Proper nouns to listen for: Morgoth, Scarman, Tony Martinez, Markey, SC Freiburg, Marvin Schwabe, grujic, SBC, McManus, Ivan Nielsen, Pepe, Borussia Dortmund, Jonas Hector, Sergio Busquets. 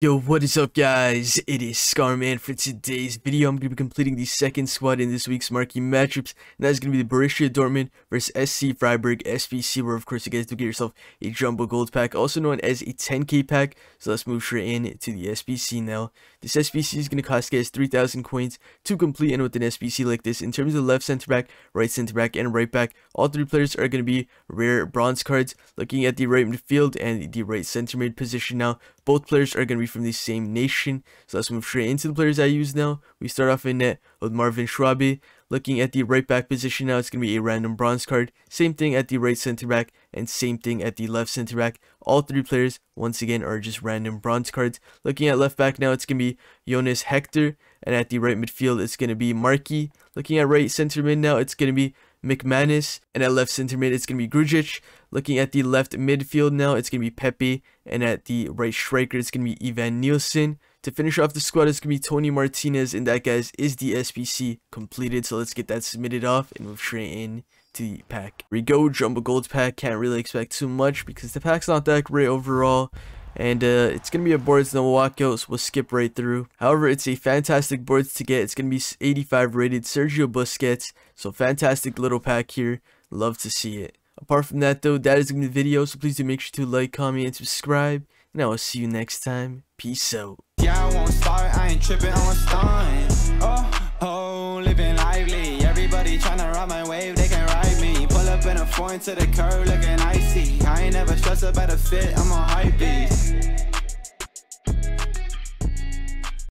Yo, what is up guys, it is Scarman. For today's video, I'm going to be completing the second squad in this week's Markey matchups, and that is going to be the Borussia Dortmund versus SC Freiburg SBC, where of course you guys do get yourself a Jumbo Gold Pack, also known as a 10k pack, so let's move straight in to the SBC now. This SBC is going to cost you guys 3,000 coins to complete, and with an SBC like this, in terms of left centre-back, right centre-back, and right back, all three players are going to be rare bronze cards. Looking at the right midfield and the right centre mid position now, both players are going to be from the same nation, so let's move straight into the players I use now. We start off in net with Marvin Schwabe. Looking at the right back position now, it's going to be a random bronze card. Same thing at the right center back and same thing at the left center back. All three players, once again, are just random bronze cards. Looking at left back now, it's going to be Jonas Hector, and at the right midfield, it's going to be Markey. Looking at right center mid now, it's going to be McManus, and at left center mid, it's going to be Grujic. Looking at the left midfield now, it's going to be Pepe, and at the right striker, it's going to be Ivan Nielsen. To finish off the squad, it's going to be Tony Martinez, and that, guys, is the SBC completed. So let's get that submitted off and move straight in to the pack. Here we go, Jumbo Gold Pack. Can't really expect too much because the pack's not that great overall. And it's going to be a boards, no walkouts, so we'll skip right through. However, it's a fantastic boards to get. It's going to be 85 rated Sergio Busquets. So fantastic little pack here. Love to see it. Apart from that, though, that is going to be the video. So please do make sure to like, comment, and subscribe. And I will see you next time. Peace out. Yeah, I won't start. I ain't tripping on stunts. Oh, living lively. Everybody trying to ride my wave. They can ride me. Pull up in a foreign to the curb looking icy. I ain't never stressed about a fit. I'm on hype beast.